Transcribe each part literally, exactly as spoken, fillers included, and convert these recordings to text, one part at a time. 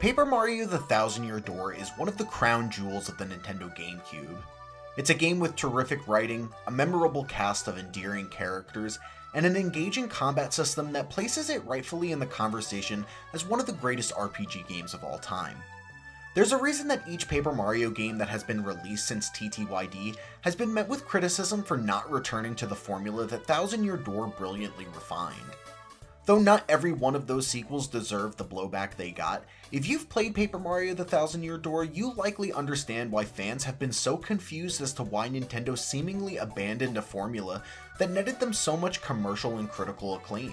Paper Mario: The Thousand-Year Door is one of the crown jewels of the Nintendo GameCube. It's a game with terrific writing, a memorable cast of endearing characters, and an engaging combat system that places it rightfully in the conversation as one of the greatest R P G games of all time. There's a reason that each Paper Mario game that has been released since T T Y D has been met with criticism for not returning to the formula that Thousand-Year Door brilliantly refined. Though not every one of those sequels deserved the blowback they got, if you've played Paper Mario: The Thousand-Year Door, you likely understand why fans have been so confused as to why Nintendo seemingly abandoned a formula that netted them so much commercial and critical acclaim.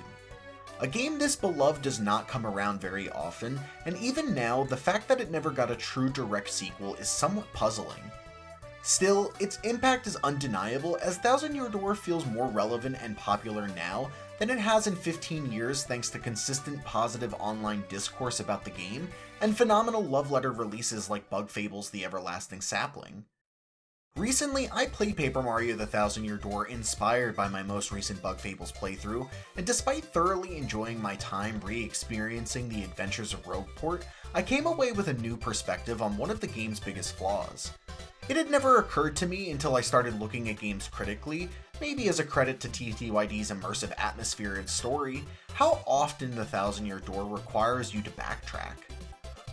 A game this beloved does not come around very often, and even now, the fact that it never got a true direct sequel is somewhat puzzling. Still, its impact is undeniable, as Thousand-Year Door feels more relevant and popular now than it has in fifteen years thanks to consistent positive online discourse about the game and phenomenal love letter releases like Bug Fables: The Everlasting Sapling. Recently, I played Paper Mario: The Thousand-Year Door inspired by my most recent Bug Fables playthrough, and despite thoroughly enjoying my time re-experiencing the adventures of Rogueport, I came away with a new perspective on one of the game's biggest flaws. It had never occurred to me until I started looking at games critically, maybe as a credit to T T Y D's immersive atmosphere and story, how often the Thousand-Year Door requires you to backtrack.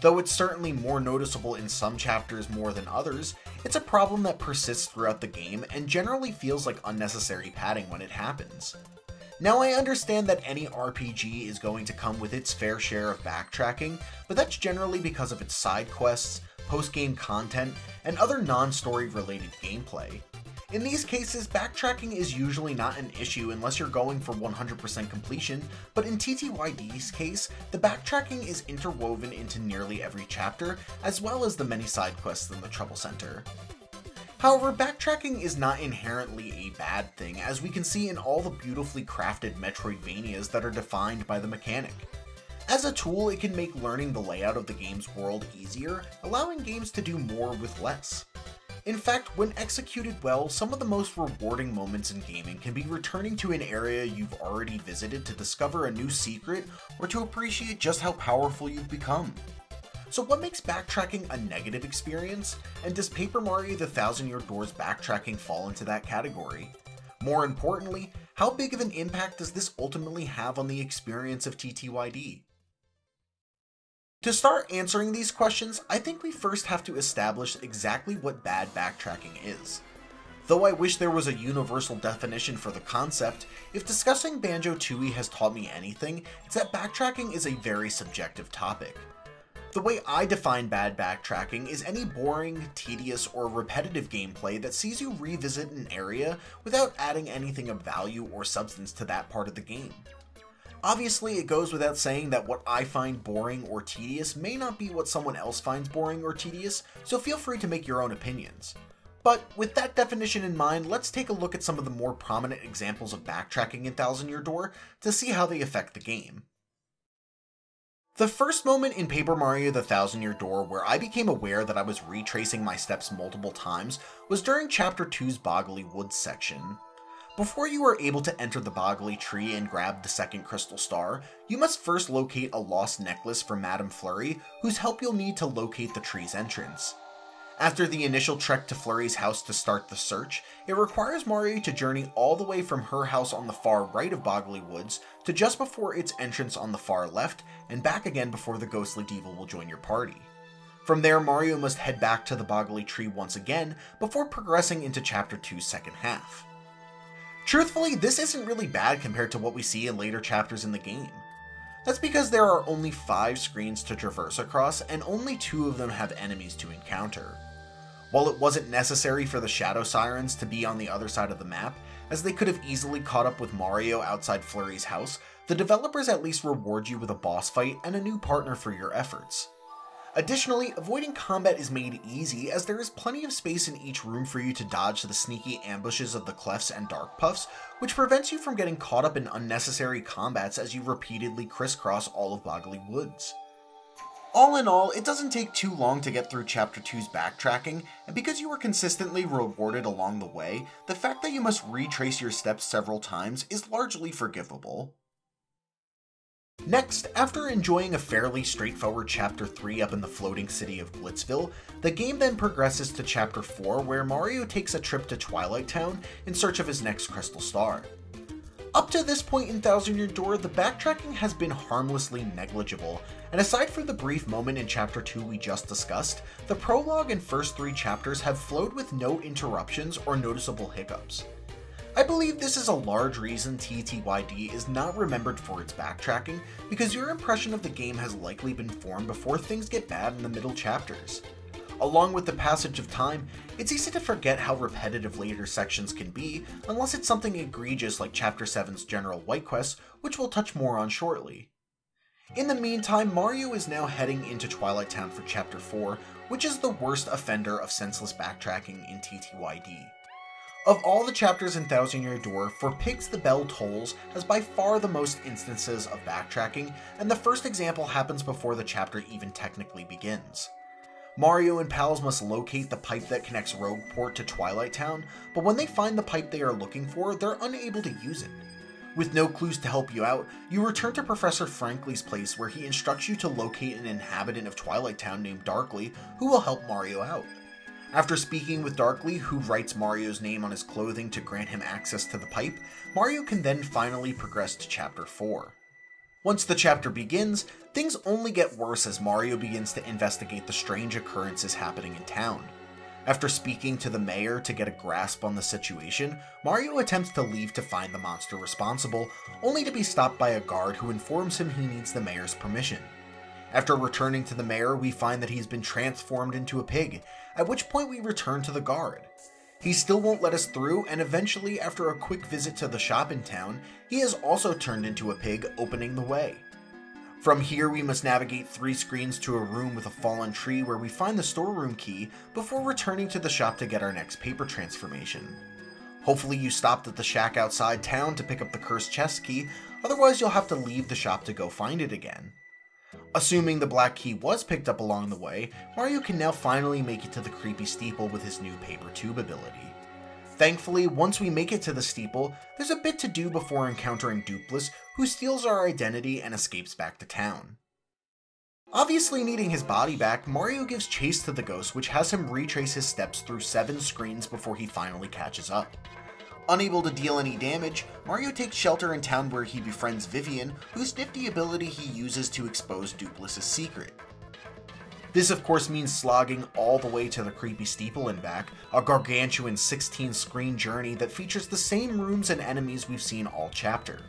Though it's certainly more noticeable in some chapters more than others, it's a problem that persists throughout the game and generally feels like unnecessary padding when it happens. Now, I understand that any R P G is going to come with its fair share of backtracking, but that's generally because of its side quests, post-game content, and other non-story related gameplay. In these cases, backtracking is usually not an issue unless you're going for one hundred percent completion, but in T T Y D's case, the backtracking is interwoven into nearly every chapter, as well as the many side quests in the Trouble Center. However, backtracking is not inherently a bad thing, as we can see in all the beautifully crafted Metroidvanias that are defined by the mechanic. As a tool, it can make learning the layout of the game's world easier, allowing games to do more with less. In fact, when executed well, some of the most rewarding moments in gaming can be returning to an area you've already visited to discover a new secret or to appreciate just how powerful you've become. So what makes backtracking a negative experience, and does Paper Mario: The Thousand-Year Door's backtracking fall into that category? More importantly, how big of an impact does this ultimately have on the experience of T T Y D? To start answering these questions, I think we first have to establish exactly what bad backtracking is. Though I wish there was a universal definition for the concept, if discussing Banjo-Tooie has taught me anything, it's that backtracking is a very subjective topic. The way I define bad backtracking is any boring, tedious, or repetitive gameplay that sees you revisit an area without adding anything of value or substance to that part of the game. Obviously, it goes without saying that what I find boring or tedious may not be what someone else finds boring or tedious, so feel free to make your own opinions. But with that definition in mind, let's take a look at some of the more prominent examples of backtracking in Thousand-Year Door to see how they affect the game. The first moment in Paper Mario: The Thousand-Year Door where I became aware that I was retracing my steps multiple times was during Chapter two's Boggly Woods section. Before you are able to enter the Boggly Tree and grab the second crystal star, you must first locate a lost necklace for Madame Flurrie, whose help you'll need to locate the tree's entrance. After the initial trek to Flurrie's house to start the search, it requires Mario to journey all the way from her house on the far right of Boggly Woods to just before its entrance on the far left, and back again before the Ghostly Devil will join your party. From there, Mario must head back to the Boggly Tree once again before progressing into Chapter two's second half. Truthfully, this isn't really bad compared to what we see in later chapters in the game. That's because there are only five screens to traverse across, and only two of them have enemies to encounter. While it wasn't necessary for the Shadow Sirens to be on the other side of the map, as they could have easily caught up with Mario outside Flurrie's house, the developers at least reward you with a boss fight and a new partner for your efforts. Additionally, avoiding combat is made easy, as there is plenty of space in each room for you to dodge the sneaky ambushes of the Clefts and Dark Puffs, which prevents you from getting caught up in unnecessary combats as you repeatedly crisscross all of Boggly Woods. All in all, it doesn't take too long to get through Chapter two's backtracking, and because you are consistently rewarded along the way, the fact that you must retrace your steps several times is largely forgivable. Next, after enjoying a fairly straightforward Chapter three up in the floating city of Glitzville, the game then progresses to Chapter four where Mario takes a trip to Twilight Town in search of his next Crystal Star. Up to this point in Thousand-Year Door, the backtracking has been harmlessly negligible, and aside from the brief moment in Chapter two we just discussed, the prologue and first three chapters have flowed with no interruptions or noticeable hiccups. I believe this is a large reason T T Y D is not remembered for its backtracking, because your impression of the game has likely been formed before things get bad in the middle chapters. Along with the passage of time, it's easy to forget how repetitive later sections can be, unless it's something egregious like Chapter seven's General White quest, which we'll touch more on shortly. In the meantime, Mario is now heading into Twilight Town for Chapter four, which is the worst offender of senseless backtracking in T T Y D. Of all the chapters in Thousand-Year Door, For Pigs the Bell Tolls has by far the most instances of backtracking, and the first example happens before the chapter even technically begins. Mario and pals must locate the pipe that connects Rogueport to Twilight Town, but when they find the pipe they are looking for, they're unable to use it. With no clues to help you out, you return to Professor Frankley's place where he instructs you to locate an inhabitant of Twilight Town named Darkly, who will help Mario out. After speaking with Darkly, who writes Mario's name on his clothing to grant him access to the pipe, Mario can then finally progress to Chapter four. Once the chapter begins, things only get worse as Mario begins to investigate the strange occurrences happening in town. After speaking to the mayor to get a grasp on the situation, Mario attempts to leave to find the monster responsible, only to be stopped by a guard who informs him he needs the mayor's permission. After returning to the mayor, we find that he's been transformed into a pig, at which point we return to the guard. He still won't let us through, and eventually, after a quick visit to the shop in town, he is also turned into a pig, opening the way. From here, we must navigate three screens to a room with a fallen tree where we find the storeroom key before returning to the shop to get our next paper transformation. Hopefully you stopped at the shack outside town to pick up the cursed chest key, otherwise you'll have to leave the shop to go find it again. Assuming the black key was picked up along the way, Mario can now finally make it to the Creepy Steeple with his new Paper Tube ability. Thankfully, once we make it to the steeple, there's a bit to do before encountering Doopliss, who steals our identity and escapes back to town. Obviously needing his body back, Mario gives chase to the ghost, which has him retrace his steps through seven screens before he finally catches up. Unable to deal any damage, Mario takes shelter in town where he befriends Vivian, whose nifty ability he uses to expose Doopliss's secret. This of course means slogging all the way to the Creepy Steeple and back, a gargantuan sixteen-screen journey that features the same rooms and enemies we've seen all chapter.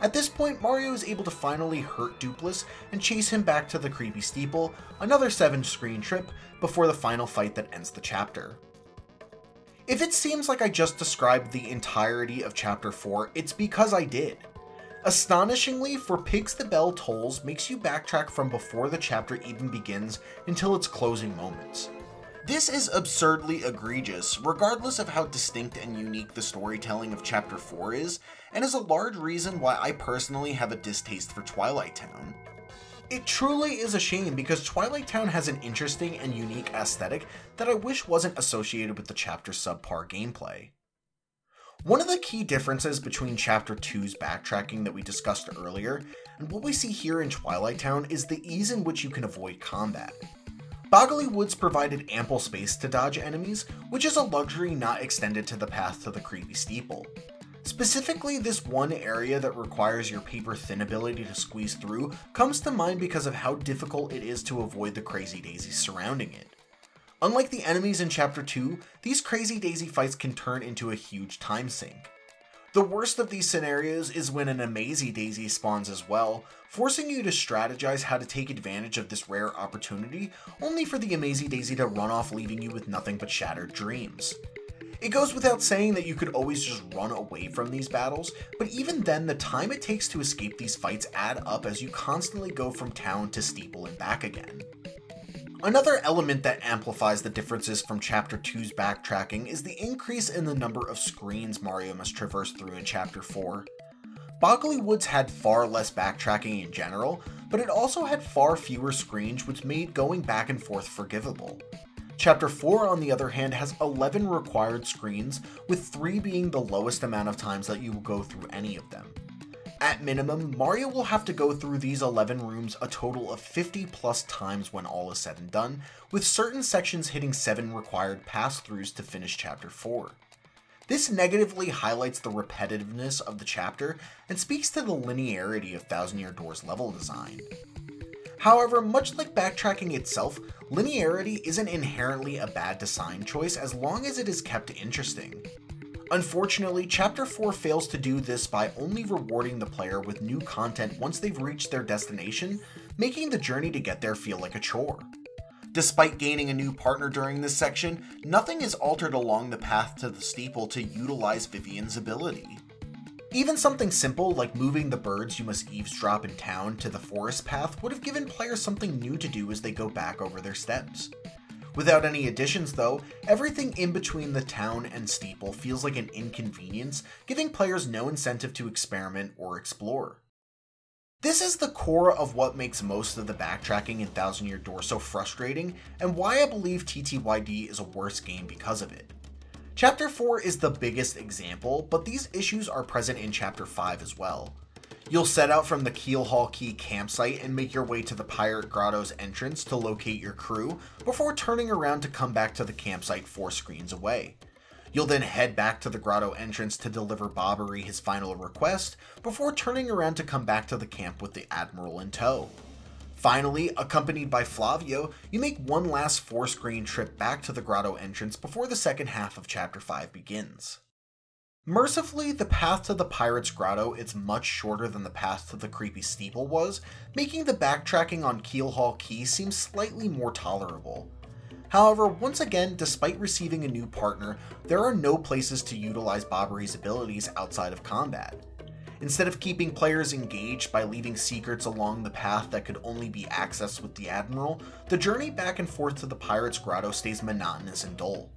At this point, Mario is able to finally hurt Doopliss and chase him back to the Creepy Steeple, another seven-screen trip, before the final fight that ends the chapter. If it seems like I just described the entirety of Chapter four, it's because I did. Astonishingly, For Pigs the Bell Tolls makes you backtrack from before the chapter even begins until its closing moments. This is absurdly egregious, regardless of how distinct and unique the storytelling of Chapter four is, and is a large reason why I personally have a distaste for Twilight Town. It truly is a shame because Twilight Town has an interesting and unique aesthetic that I wish wasn't associated with the chapter's subpar gameplay. One of the key differences between Chapter two's backtracking that we discussed earlier and what we see here in Twilight Town is the ease in which you can avoid combat. Boggly Woods provided ample space to dodge enemies, which is a luxury not extended to the path to the Creepy Steeple. Specifically, this one area that requires your paper-thin ability to squeeze through comes to mind because of how difficult it is to avoid the Crazy Daisies surrounding it. Unlike the enemies in Chapter two, these Crazy Daisy fights can turn into a huge time sink. The worst of these scenarios is when an Amazy Daisy spawns as well, forcing you to strategize how to take advantage of this rare opportunity, only for the Amazy Daisy to run off leaving you with nothing but shattered dreams. It goes without saying that you could always just run away from these battles, but even then the time it takes to escape these fights add up as you constantly go from town to steeple and back again. Another element that amplifies the differences from Chapter two's backtracking is the increase in the number of screens Mario must traverse through in Chapter four. Boggly Woods had far less backtracking in general, but it also had far fewer screens which made going back and forth forgivable. Chapter four, on the other hand, has eleven required screens, with three being the lowest amount of times that you will go through any of them. At minimum, Mario will have to go through these eleven rooms a total of fifty plus times when all is said and done, with certain sections hitting seven required pass-throughs to finish Chapter four. This negatively highlights the repetitiveness of the chapter and speaks to the linearity of Thousand-Year Door's level design. However, much like backtracking itself, linearity isn't inherently a bad design choice as long as it is kept interesting. Unfortunately, Chapter four fails to do this by only rewarding the player with new content once they've reached their destination, making the journey to get there feel like a chore. Despite gaining a new partner during this section, nothing is altered along the path to the steeple to utilize Vivian's ability. Even something simple like moving the birds you must eavesdrop in town to the forest path would have given players something new to do as they go back over their steps. Without any additions though, everything in between the town and steeple feels like an inconvenience, giving players no incentive to experiment or explore. This is the core of what makes most of the backtracking in Thousand-Year Door so frustrating, and why I believe T T Y D is a worse game because of it. Chapter four is the biggest example, but these issues are present in Chapter five as well. You'll set out from the Keelhaul Key campsite and make your way to the Pirate Grotto's entrance to locate your crew, before turning around to come back to the campsite four screens away. You'll then head back to the grotto entrance to deliver Bobbery his final request, before turning around to come back to the camp with the Admiral in tow. Finally, accompanied by Flavio, you make one last four-screen trip back to the grotto entrance before the second half of Chapter five begins. Mercifully, the path to the Pirate's Grotto is much shorter than the path to the Creepy Steeple was, making the backtracking on Keelhaul Key seem slightly more tolerable. However, once again, despite receiving a new partner, there are no places to utilize Bobbery's abilities outside of combat. Instead of keeping players engaged by leaving secrets along the path that could only be accessed with the Admiral, the journey back and forth to the Pirate's Grotto stays monotonous and dull.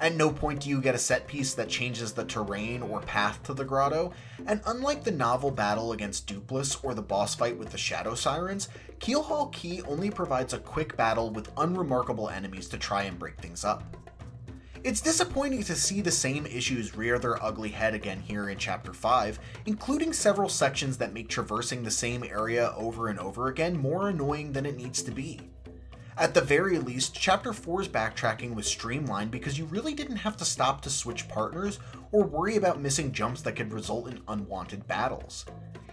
At no point do you get a set piece that changes the terrain or path to the grotto, and unlike the novel battle against Doopliss or the boss fight with the Shadow Sirens, Keelhaul Key only provides a quick battle with unremarkable enemies to try and break things up. It's disappointing to see the same issues rear their ugly head again here in Chapter five, including several sections that make traversing the same area over and over again more annoying than it needs to be. At the very least, Chapter four's backtracking was streamlined because you really didn't have to stop to switch partners or worry about missing jumps that could result in unwanted battles.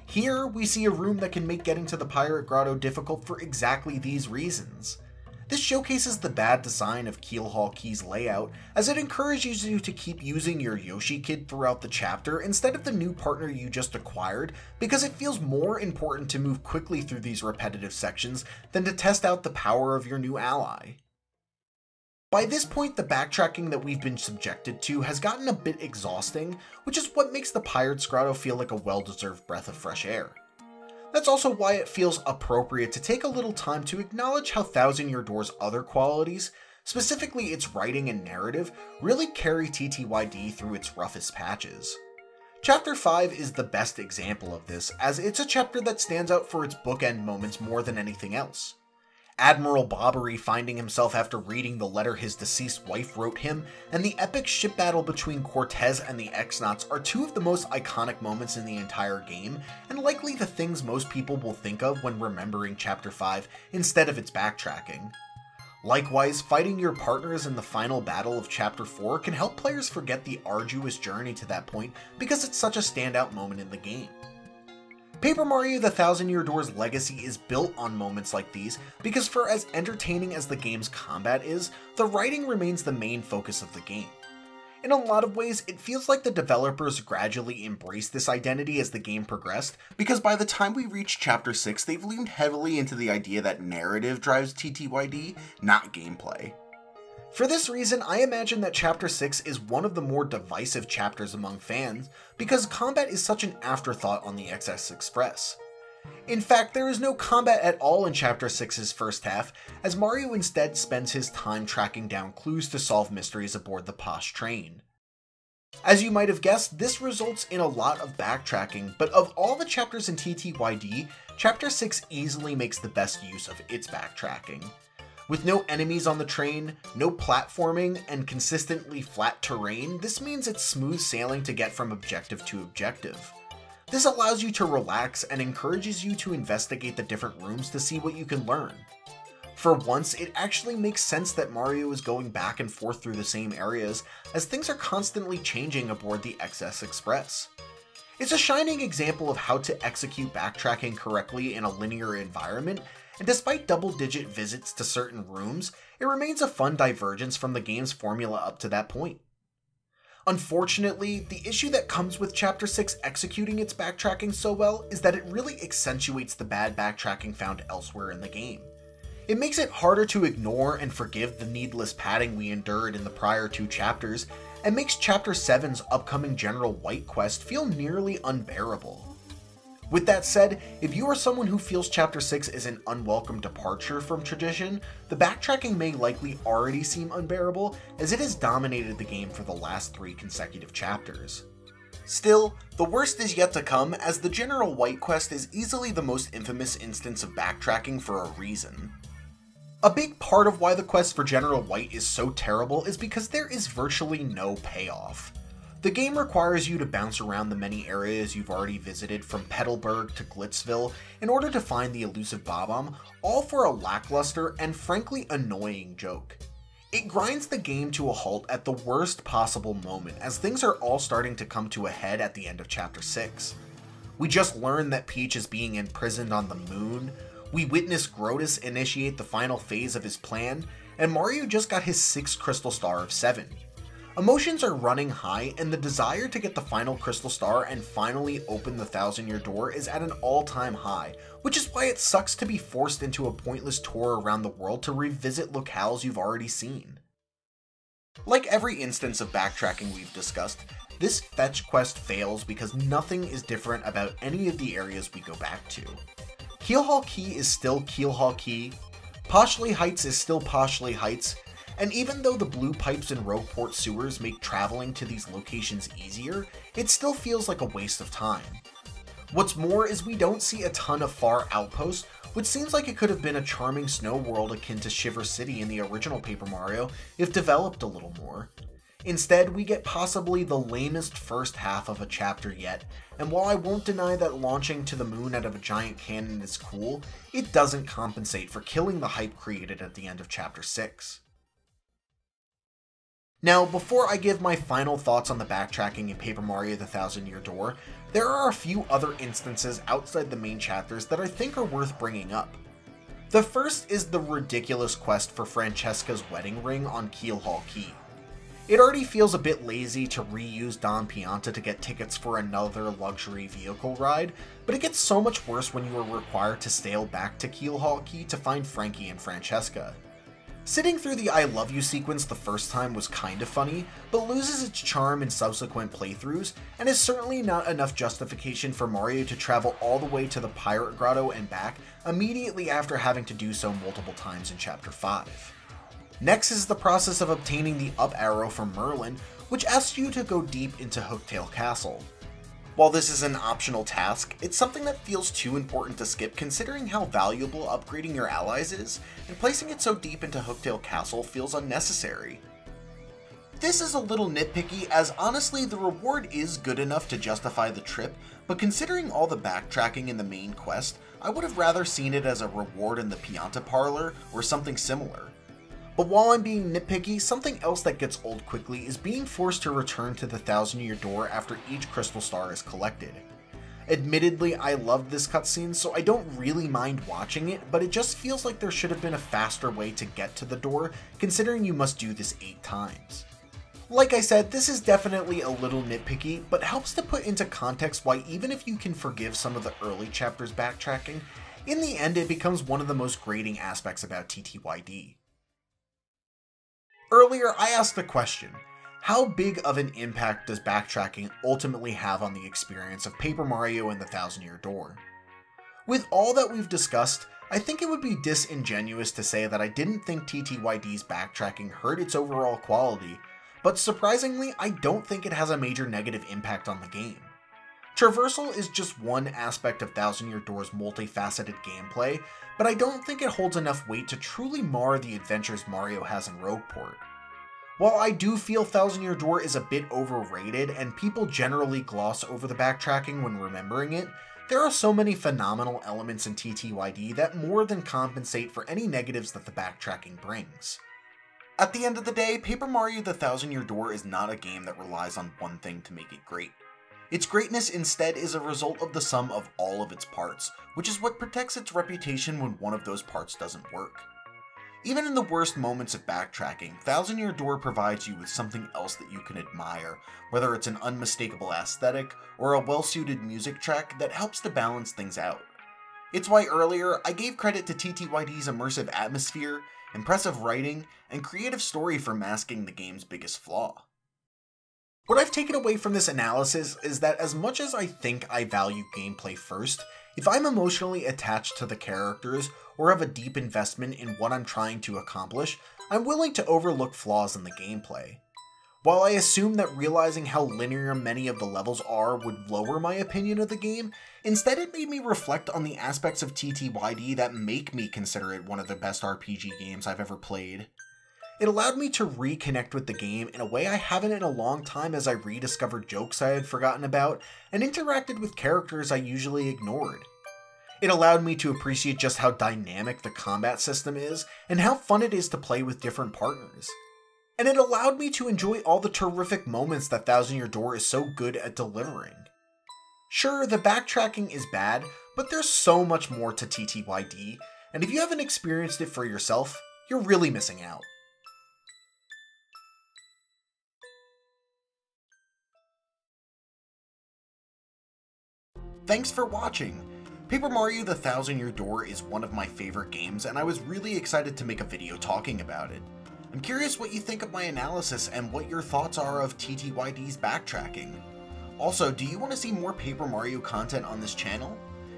Here, we see a room that can make getting to the Pirate Grotto difficult for exactly these reasons. This showcases the bad design of Keelhaul Key's layout, as it encourages you to keep using your Yoshi Kid throughout the chapter instead of the new partner you just acquired, because it feels more important to move quickly through these repetitive sections than to test out the power of your new ally. By this point, the backtracking that we've been subjected to has gotten a bit exhausting, which is what makes the Pirate's Grotto feel like a well-deserved breath of fresh air. That's also why it feels appropriate to take a little time to acknowledge how Thousand-Year Door's other qualities, specifically its writing and narrative, really carry T T Y D through its roughest patches. Chapter five is the best example of this, as it's a chapter that stands out for its bookend moments more than anything else. Admiral Bobbery finding himself after reading the letter his deceased wife wrote him, and the epic ship battle between Cortez and the X-Nauts are two of the most iconic moments in the entire game, and likely the things most people will think of when remembering Chapter five instead of its backtracking. Likewise, fighting your partners in the final battle of Chapter four can help players forget the arduous journey to that point because it's such a standout moment in the game. Paper Mario: The Thousand-Year Door's legacy is built on moments like these, because for as entertaining as the game's combat is, the writing remains the main focus of the game. In a lot of ways, it feels like the developers gradually embraced this identity as the game progressed, because by the time we reach Chapter six, they've leaned heavily into the idea that narrative drives T T Y D, not gameplay. For this reason, I imagine that Chapter six is one of the more divisive chapters among fans, because combat is such an afterthought on the X S Express. In fact, there is no combat at all in Chapter six's first half, as Mario instead spends his time tracking down clues to solve mysteries aboard the Posh train. As you might have guessed, this results in a lot of backtracking, but of all the chapters in T T Y D, Chapter six easily makes the best use of its backtracking. With no enemies on the train, no platforming, and consistently flat terrain, this means it's smooth sailing to get from objective to objective. This allows you to relax and encourages you to investigate the different rooms to see what you can learn. For once, it actually makes sense that Mario is going back and forth through the same areas, as things are constantly changing aboard the X S Express. It's a shining example of how to execute backtracking correctly in a linear environment, and despite double-digit visits to certain rooms, it remains a fun divergence from the game's formula up to that point. Unfortunately, the issue that comes with Chapter six executing its backtracking so well is that it really accentuates the bad backtracking found elsewhere in the game. It makes it harder to ignore and forgive the needless padding we endured in the prior two chapters, and makes Chapter seven's upcoming General White quest feel nearly unbearable. With that said, if you are someone who feels Chapter six is an unwelcome departure from tradition, the backtracking may likely already seem unbearable, as it has dominated the game for the last three consecutive chapters. Still, the worst is yet to come, as the General White quest is easily the most infamous instance of backtracking for a reason. A big part of why the quest for General White is so terrible is because there is virtually no payoff. The game requires you to bounce around the many areas you've already visited from Petalburg to Glitzville in order to find the elusive Bob-omb, all for a lackluster and frankly annoying joke. It grinds the game to a halt at the worst possible moment, as things are all starting to come to a head at the end of Chapter six. We just learned that Peach is being imprisoned on the moon, we witness Grotus initiate the final phase of his plan, and Mario just got his sixth Crystal Star of seven. Emotions are running high, and the desire to get the final Crystal Star and finally open the Thousand-Year Door is at an all-time high, which is why it sucks to be forced into a pointless tour around the world to revisit locales you've already seen. Like every instance of backtracking we've discussed, this fetch quest fails because nothing is different about any of the areas we go back to. Keelhaul Key is still Keelhaul Key, Poshley Heights is still Poshley Heights, and even though the blue pipes and Rogueport sewers make traveling to these locations easier, it still feels like a waste of time. What's more is we don't see a ton of far outposts, which seems like it could have been a charming snow world akin to Shiver City in the original Paper Mario if developed a little more. Instead, we get possibly the lamest first half of a chapter yet, and while I won't deny that launching to the moon out of a giant cannon is cool, it doesn't compensate for killing the hype created at the end of Chapter six. Now, before I give my final thoughts on the backtracking in Paper Mario: The Thousand-Year Door, there are a few other instances outside the main chapters that I think are worth bringing up. The first is the ridiculous quest for Francesca's wedding ring on Keelhaul Key. It already feels a bit lazy to reuse Don Pianta to get tickets for another luxury vehicle ride, but it gets so much worse when you are required to sail back to Keelhaul Key to find Frankie and Francesca. Sitting through the I love you sequence the first time was kinda funny, but loses its charm in subsequent playthroughs, and is certainly not enough justification for Mario to travel all the way to the Pirate Grotto and back immediately after having to do so multiple times in Chapter five. Next is the process of obtaining the up arrow from Merlin, which asks you to go deep into Hooktail Castle. While this is an optional task, it's something that feels too important to skip considering how valuable upgrading your allies is, and placing it so deep into Hooktail Castle feels unnecessary. This is a little nitpicky, as honestly the reward is good enough to justify the trip, but considering all the backtracking in the main quest, I would have rather seen it as a reward in the Pianta Parlor or something similar. But while I'm being nitpicky, something else that gets old quickly is being forced to return to the Thousand-Year Door after each Crystal Star is collected. Admittedly, I love this cutscene, so I don't really mind watching it, but it just feels like there should have been a faster way to get to the door, considering you must do this eight times. Like I said, this is definitely a little nitpicky, but helps to put into context why even if you can forgive some of the early chapters backtracking, in the end it becomes one of the most grating aspects about T T Y D. Earlier, I asked the question, how big of an impact does backtracking ultimately have on the experience of Paper Mario and the Thousand-Year Door? With all that we've discussed, I think it would be disingenuous to say that I didn't think T T Y D's backtracking hurt its overall quality, but surprisingly, I don't think it has a major negative impact on the game. Traversal is just one aspect of Thousand-Year Door's multifaceted gameplay, but I don't think it holds enough weight to truly mar the adventures Mario has in Rogueport. While I do feel Thousand-Year Door is a bit overrated, and people generally gloss over the backtracking when remembering it, there are so many phenomenal elements in T T Y D that more than compensate for any negatives that the backtracking brings. At the end of the day, Paper Mario: The Thousand-Year Door is not a game that relies on one thing to make it great. Its greatness instead is a result of the sum of all of its parts, which is what protects its reputation when one of those parts doesn't work. Even in the worst moments of backtracking, Thousand-Year Door provides you with something else that you can admire, whether it's an unmistakable aesthetic or a well-suited music track that helps to balance things out. It's why earlier I gave credit to T T Y D's immersive atmosphere, impressive writing, and creative story for masking the game's biggest flaw. What I've taken away from this analysis is that as much as I think I value gameplay first, if I'm emotionally attached to the characters or have a deep investment in what I'm trying to accomplish, I'm willing to overlook flaws in the gameplay. While I assume that realizing how linear many of the levels are would lower my opinion of the game, instead it made me reflect on the aspects of T T Y D that make me consider it one of the best R P G games I've ever played. It allowed me to reconnect with the game in a way I haven't in a long time as I rediscovered jokes I had forgotten about and interacted with characters I usually ignored. It allowed me to appreciate just how dynamic the combat system is and how fun it is to play with different partners. And it allowed me to enjoy all the terrific moments that Thousand-Year Door is so good at delivering. Sure, the backtracking is bad, but there's so much more to T T Y D, and if you haven't experienced it for yourself, you're really missing out. Thanks for watching! Paper Mario: The Thousand-Year Door is one of my favorite games, and I was really excited to make a video talking about it. I'm curious what you think of my analysis and what your thoughts are of T T Y D's backtracking. Also, do you want to see more Paper Mario content on this channel?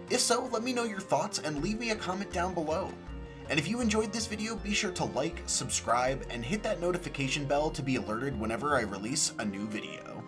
If so, let me know your thoughts and leave me a comment down below. And if you enjoyed this video, be sure to like, subscribe, and hit that notification bell to be alerted whenever I release a new video.